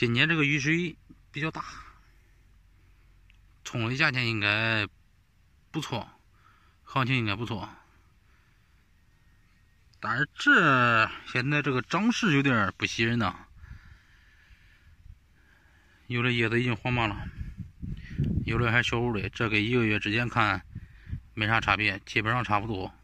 今年这个雨水比较大，冲的价钱应该不错，行情应该不错。但是这现在这个涨势有点不吸人呐，有的叶子已经黄麻了，有的还小乎的，这跟一个月之前看没啥差别，基本上差不多。